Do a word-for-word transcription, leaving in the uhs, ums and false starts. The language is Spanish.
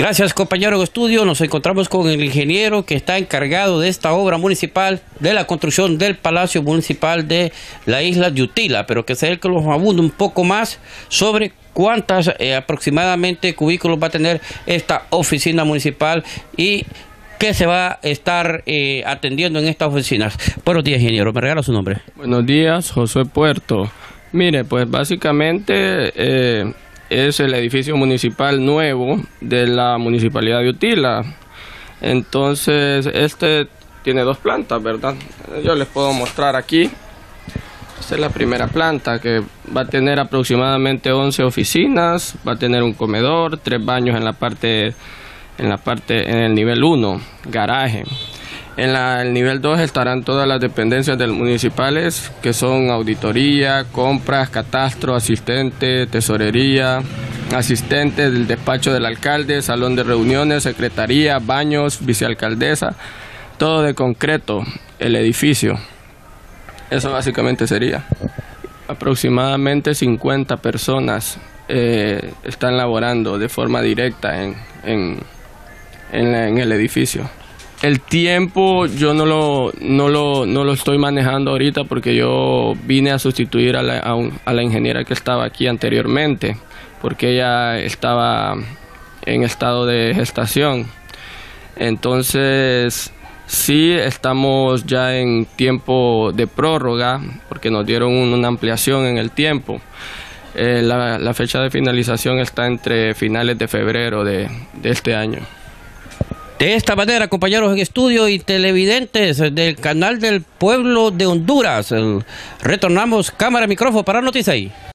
Gracias, compañero de estudio. Nos encontramos con el ingeniero que está encargado de esta obra municipal, de la construcción del Palacio Municipal de la Isla de Utila, pero que sea el que los abunde un poco más sobre cuántas eh, aproximadamente cubículos va a tener esta oficina municipal y qué se va a estar eh, atendiendo en estas oficinas. Buenos días, ingeniero. ¿Me regala su nombre? Buenos días, José Puerto. Mire, pues básicamente eh, es el edificio municipal nuevo de la Municipalidad de Utila. Entonces, este tiene dos plantas, ¿verdad? Yo les puedo mostrar aquí. Esta es la primera planta, que va a tener aproximadamente once oficinas, va a tener un comedor, tres baños en la parte, en la parte, en el nivel uno, garaje. En la, el nivel dos estarán todas las dependencias del municipales, que son auditoría, compras, catastro, asistente, tesorería, asistente del despacho del alcalde, salón de reuniones, secretaría, baños, vicealcaldesa, todo de concreto, el edificio. Eso básicamente sería. Aproximadamente cincuenta personas eh, están laborando de forma directa en, en, en, la, en el edificio. El tiempo yo no lo, no, lo, no lo estoy manejando ahorita porque yo vine a sustituir a la, a, un, a la ingeniera que estaba aquí anteriormente, porque ella estaba en estado de gestación. Entonces, sí estamos ya en tiempo de prórroga, porque nos dieron un, una ampliación en el tiempo. Eh, la, la fecha de finalización está entre finales de febrero de, de este año. De esta manera, compañeros en estudio y televidentes del canal del pueblo de Honduras, retornamos cámara y micrófono para Noticias.